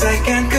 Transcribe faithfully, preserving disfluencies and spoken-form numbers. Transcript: second.